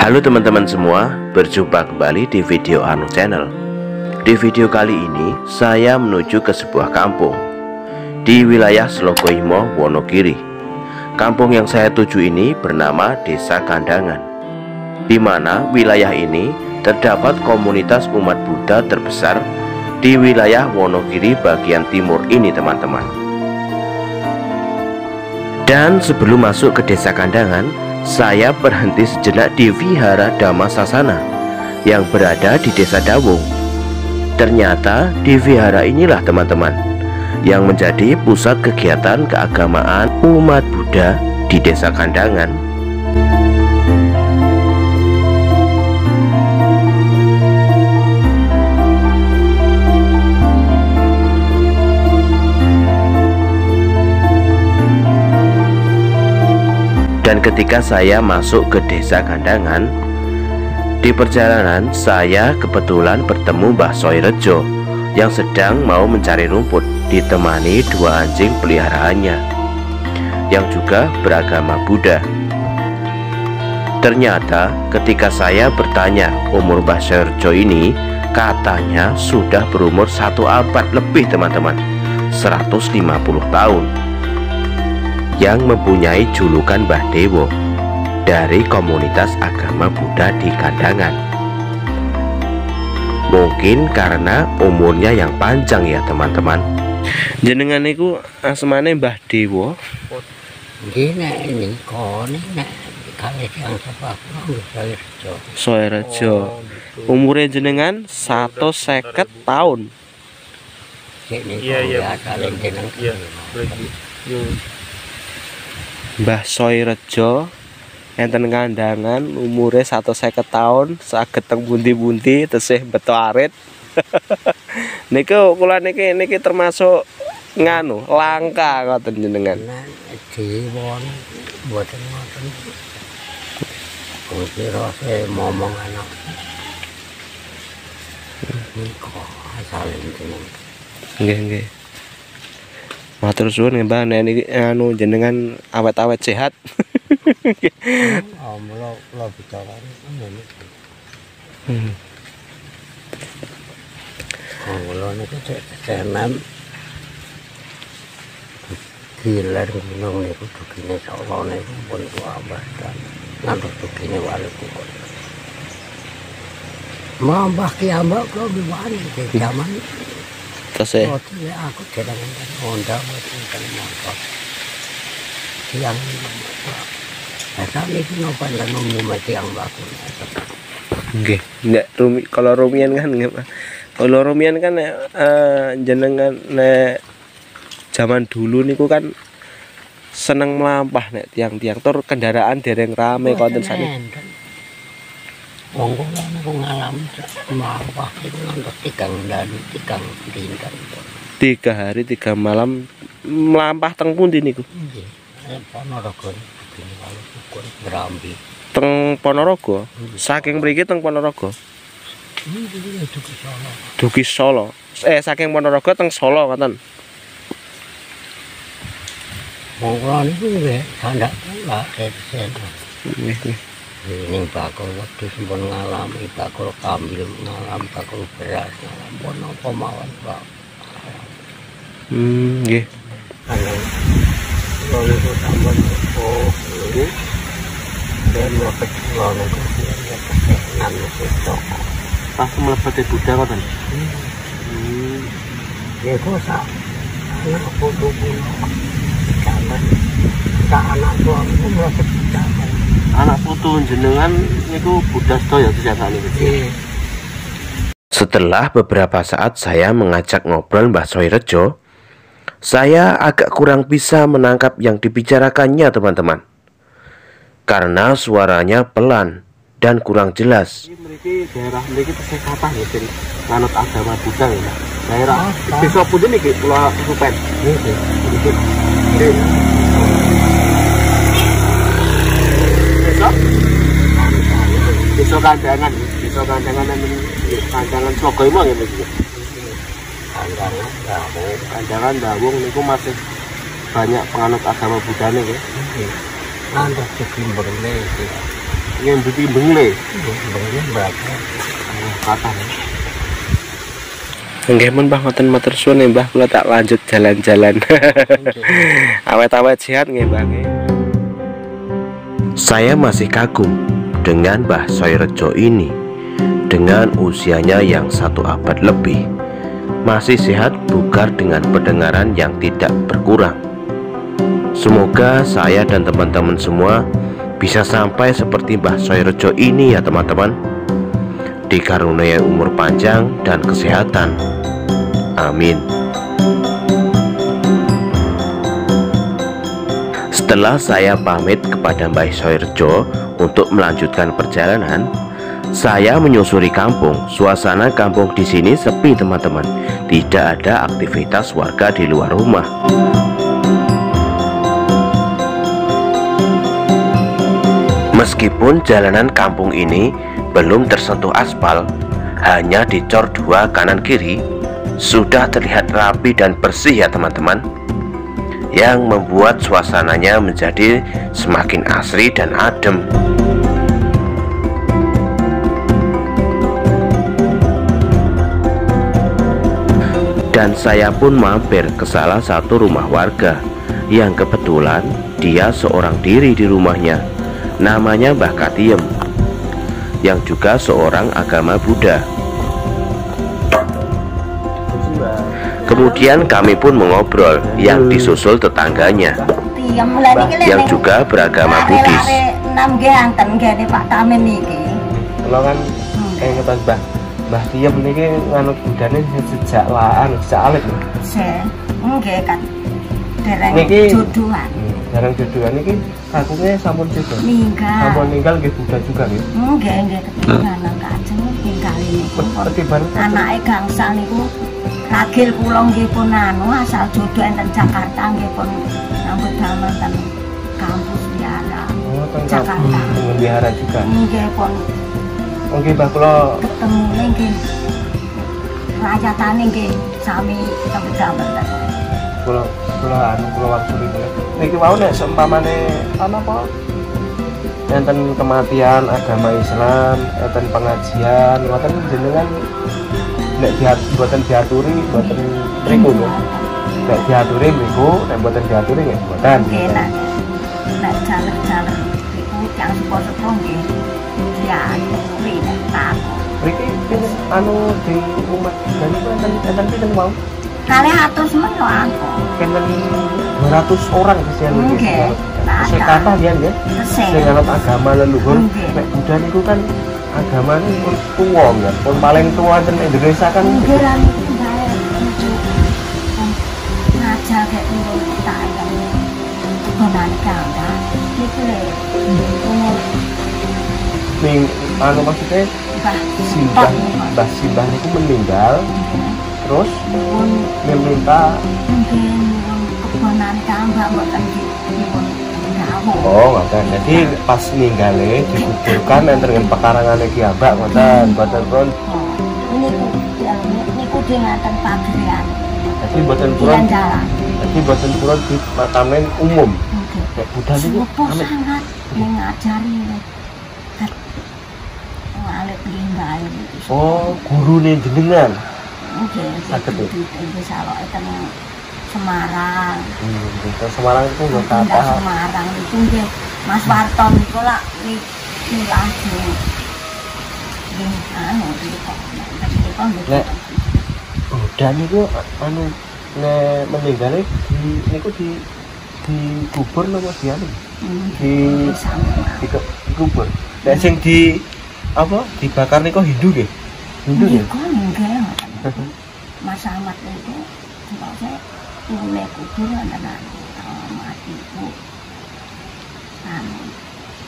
Halo teman-teman semua, berjumpa kembali di video Arnut Channel. Di video kali ini, saya menuju ke sebuah kampung di wilayah Slogohimo, Wonogiri. Kampung yang saya tuju ini bernama Desa Kandangan, di mana wilayah ini terdapat komunitas umat Buddha terbesar di wilayah Wonogiri bagian timur ini, teman-teman. Dan sebelum masuk ke Desa Kandangan, saya berhenti sejenak di Vihara Dhamma Sasana yang berada di Desa Dawung. Ternyata di vihara inilah teman-teman yang menjadi pusat kegiatan keagamaan umat Buddha di Desa Kandangan. Dan ketika saya masuk ke Desa Kandangan, di perjalanan saya kebetulan bertemu Mbah Soirejo yang sedang mau mencari rumput, ditemani dua anjing peliharaannya yang juga beragama Buddha. Ternyata ketika saya bertanya umur Mbah Soirejo ini, katanya sudah berumur satu abad lebih teman-teman, 150 tahun, yang mempunyai julukan Mbah Dewo dari komunitas agama Buddha di Kandangan. Mungkin karena umurnya yang panjang ya teman-teman. Jenengan niku asmane Mbah Dewo. Nggih nek niku nek kalih tiyang Soirejo. Umure jenengan 150 tahun. Iya. Mbah Soirejo enten Kandangan umure 150 tahun, saged teng pundi-pundi tesih beto arit. Niku kula niki termasuk nganu langka ngoten jenengan. Dewon mboten ngoten. Kuwi rasa momong anak. Niku asale jenengan. Nggih. Matur suwun nggih Mbah, niki anu jenengan awet-awet sehat. Alhamdulillah kula bicarane ngene. Kula niku tenan. Giler gunung niku dugine sawane pun ambah kan. Ngantos dugine wali kok. Mbah ki ambak kok diwani jaman. Saya aku Honda yang rumi, kalau rumian kan nggak, kalau rumian kan jenengan nek zaman dulu niku kan seneng melampah nek tiang-tiang tur kendaraan dereng rame konten sani. Wong kula niku ngalami melampah itu ngantos 3 hari 3 malam. 3 hari 3 malam melampah teng pundi niku? Nggih. Ponorogo. Ngrambi. Teng Ponorogo? Saking mriki teng Ponorogo. Nggih, Duki Solo. Duki Solo. Saking Ponorogo teng Solo ngoten. Wong kula niku nggih kandak kula kesen. Nggih. Ini bakul waktu sempurna ngalami, bakul kambil ngalami, bakul beras ngalami, bono pemawan bakul ngalami. Nggih. Kalau itu tambah dulu, saya melepet lalu ke sini, kesenan mesin toko. Pas melepet di Buddha kok tadi? Ya itu sama, anak bodoh-bodoh, jangan. Tak anak tua itu melepet jangan. Anak putu jenengan itu Buddha sedaya kesehatan ini. Setelah beberapa saat saya mengajak ngobrol Mbah Soirejo, saya agak kurang bisa menangkap yang dibicarakannya teman-teman, karena suaranya pelan dan kurang jelas. Ini daerah mereka tersekatan ya, jadi anut agama Buddha ya. Daerah besok punya nih pulau Supen. Desa Kandangan, Desa Kandangan ini Kandangan Slogohimo ya begitu. Kandangan Dawung niku masih banyak penganut agama Buddha niku. Ngantos dugem berene iki. yang bukti bengle. Nggih men Mbah ngoten matur suwun Mbah kula tak lanjut jalan-jalan. Awet-awet sehat nggih Mbah. Saya masih kagum dengan Mbah Soirejo ini. Dengan usianya yang 1 abad lebih masih sehat bugar dengan pendengaran yang tidak berkurang. Semoga saya dan teman-teman semua bisa sampai seperti Mbah Soirejo ini ya teman-teman, dikaruniai umur panjang dan kesehatan. Amin. Setelah saya pamit kepada Mbah Soirejo untuk melanjutkan perjalanan, saya menyusuri kampung. Suasana kampung di sini sepi teman-teman, tidak ada aktivitas warga di luar rumah. Meskipun jalanan kampung ini belum tersentuh aspal, hanya dicor 2 kanan kiri, sudah terlihat rapi dan bersih ya teman-teman, yang membuat suasananya menjadi semakin asri dan adem. Dan saya pun mampir ke salah satu rumah warga yang kebetulan dia seorang diri di rumahnya. Namanya Mbah Katiem, yang juga seorang agama Buddha. Kemudian kami pun mengobrol, yang disusul tetangganya yang juga beragama Buddhis. Mbah Tiyem niki nganut budane sejak laan, sejak alit. Nggih, kan. Dereng jodohan. Dereng jodohan niki kakunge sampun jodoh. Ninggal. Sampun ninggal nggih Buddha juga nggih. Nggih, nggih keturunan Kajeng ninggal niku. Anake gangsal niku ragil kula nggih pun anu asal jodoh enten Jakarta nggih pun nyambut damel ten kampus Vihara. Oh, ten Jakarta. Vihara juga. Nggih pun. Oke, Mbah kula ketemu nggih. Rajatane nggih sami tembang. Kula anu kula wangsuli niki. Niki wau nek seumpamane ana apa? Enten kematian agama Islam, enten pengajian, mboten jenengan nek mboten diaturi, mboten mriku lho. Nek diaturi mriku, nek mboten diaturi nggih mboten. Nggih, nek jaler-jaler iku kang sepo-sepo nggih. Ya, Riki, anu di rumah dan enten mau. Kali 100 mendoan. Kenten 200 orang kesian iki. Sing kathah ya nggih. Sing anut agama leluhur, nek Buddha niku kan agamane pun tuwa ya, pun paling tuwa ten Indonesia kan. Nggih, ngajar kek urip tak kene. Bonan kandha iki lho. Ning anu maksudnya Mbah Simbah itu meninggal, terus meminta keponan tambah mboten dipun. Oh, ngoten. Jadi pas ninggale dikuburkan enten pekarangane Ki Abak ngoten, mboten pun. Niku dingaten pagrian. Jadi mboten purun. Jadi mboten purun di matamen umum. Nek Buddha niku sangat ngajari. Oh, gurune jenengan. Nggih, saged iki saloke ten Semarang. Nggih, Semarang iku lho kathah. Semarang iku nggih Mas Warto niku lak niku. Nggih, anu niku. Nek Buddha niku anu nek meninggal niku dikubur napa dianu? Dikubur. Nek sing di apa dibakar niku Hindu nggih. Hindu nggih. Nggih. Mas Ahmad niku dipake unek kubur tenan. Mati iku.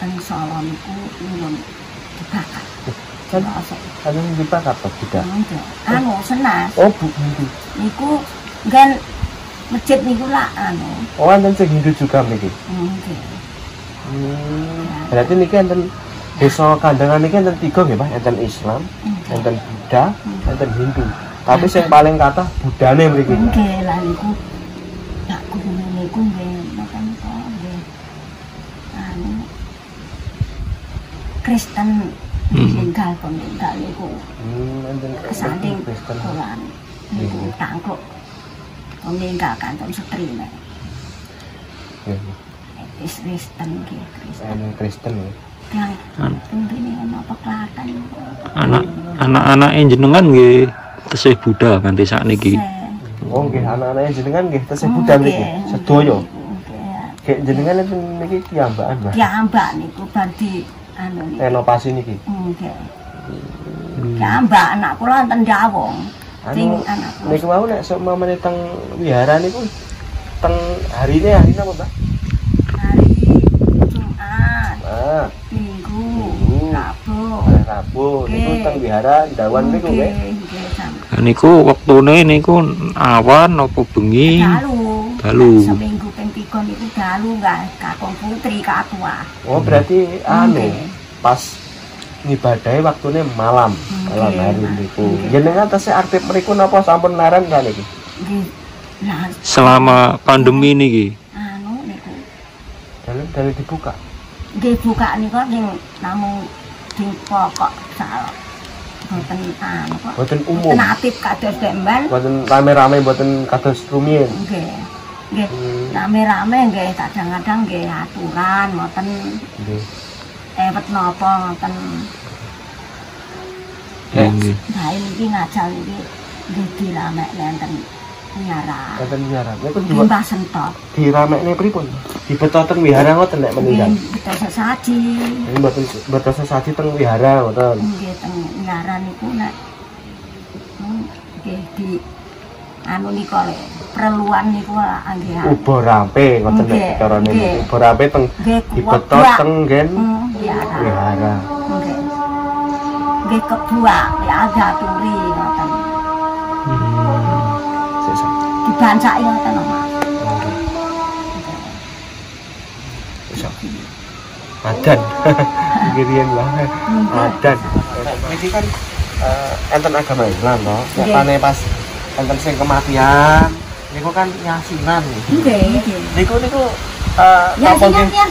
Anu Solo niku nyuwun dibakar. Kan asal dibakar to tidak. Anu senas. Oh, Bu. Niku nggen masjid niku lak anu. Oh, enten sing Hindu juga niki. Nggih. Berarti niki enten Desa Kandangan ini enten 3 nggih, Pak. Enten Islam, enten Buddha, enten Hindu. Tapi sing paling kathah budane mriki. Nggih, lha niku tak gurune niku nggih, makane kok nggih. Anu Kristen meninggal pemeninggal niku. Kesanding kulan niku tangkuk pemeninggal kantong setrine. Kristen ki Kristen. Kristen ya. Yang ini apa Klaten. Anak-anak jenengan nggih tesih Buddha nganti sakniki. Oh nggih anak-anak jenengan nggih tesih Buddha niki. Sedaya. Kayak jenengan niki piyambakan, Mbah. Piyambak niku bar di anu niki. Renovasi niki. Nggih. Piyambak anak kula enten Dawung. Sing anak. Niku wau nek sok mamane teng wihara niku teng hari ini apa, Mbah? Hari Jumat. Heeh. Rabu niku teng wihara Dawan niku nggih. Niku wektune niku awan apa bengi? Dalu. Seminggu ping 3 niku dalu nggih kakung putri kakua. Oh berarti pas ngibadahe waktune malam. Malam hari niku. Jenengan tesih aktif mriku napa sampun larang kan iki? Nggih. Selama pandemi niki. Niku. Dalu dibuka. Nggih buka niku ning namung di pokok salak boten kok boten umum aktif kados demban boten rame-rame boten kados rumiyin nggih nggih rame-rame nggih kadang-kadang nggih aturan boten nggih ewet napa boten nggih bae iki ngajal iki nggih dirame enten nyarat boten nyarat niku Mbah Sentot diramekne pripun dibeto teng wihara ngoten nek menika beto saji mboten beto saji teng wihara ngoten nggih teng wihara niku nek nggih di anu nika lek perluan niku nggih ubo rampe ngoten nek carane ubo rampe teng dibeto teng nggen wihara nggih nggih kebuak ya diaturi ngoten dibancak ya tenan. Adan. Girian lah. Adan. Iki kan enten agama Islam to. Katane pas enten sing kematian niku kan yasinan. Nggih. Niku yasinan yang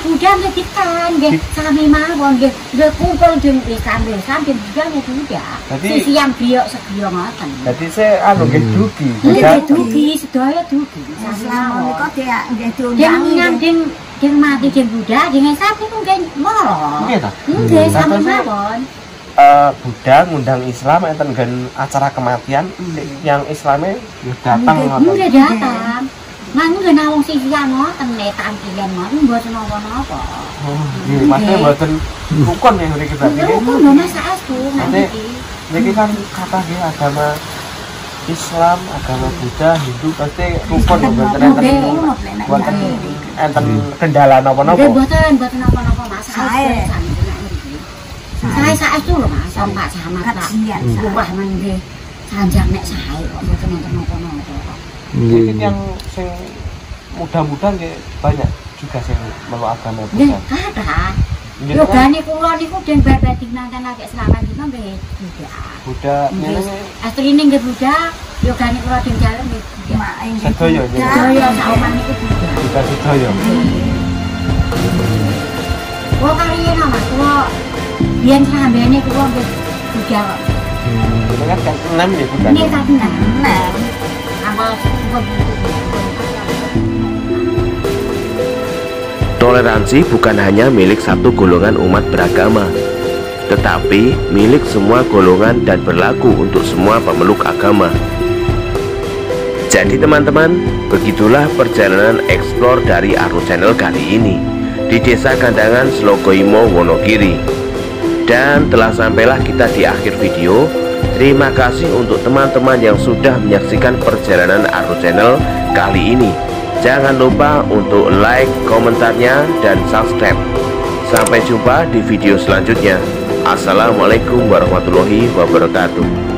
Buddha mletikan nggih sami mawon nggih kumpul dene sampeyan Buddha niku ya. Sisi yang briyok sedaya ngoten. Dadi se anu nggih dugi. Nggih dugi sedaya dugi. Salam niku dia nggih diundang yang mati yang Buddha, yang sapi pun kayak moro. Iya tak? Iya, sama mawon. Buddha ngundang Islam, enten gen acara kematian, yang Islamnya datang. Iya datang. Nang gen awong sisian ngoten nek tampilan ngoten mboten napa-napa. Oh, nggih, mate mboten rukun ya niki berarti. Rukun lho Mas Astu niki. Niki kan kata nggih agama Islam, agama Buddha, Hindu pasti rukun mboten enten kendala napa-napa. Nggih mboten napa-napa Mas. Sae saestu lho Mas, sampak jamak tak. Wah nggih. Sanjang nek sae kok mboten enten napa-napa. Mungkin yang muda-muda nggih banyak juga sing melu agama Buddha. Ada. Yogane kula niku den batik nanten agek selamat dina nggih Buddha. Buddha niki astrine nggih Buddha, yogane kula den jalem nggih sedaya. Sedaya sak omah niku Buddha. Buddha sedaya. Wong kaliyan Mas kula yen sampeyan niku kula nggih Buddha. Bukan kan 6 nggih Buddha. Nggih kan 6. Toleransi bukan hanya milik satu golongan umat beragama, tetapi milik semua golongan dan berlaku untuk semua pemeluk agama. Jadi teman-teman, begitulah perjalanan eksplor dari Arnut Channel kali ini di Desa Kandangan Slogohimo, Wonogiri. Dan telah sampailah kita di akhir video. Terima kasih untuk teman-teman yang sudah menyaksikan perjalanan Arnut Channel kali ini. Jangan lupa untuk like komentarnya dan subscribe. Sampai jumpa di video selanjutnya. Assalamualaikum warahmatullahi wabarakatuh.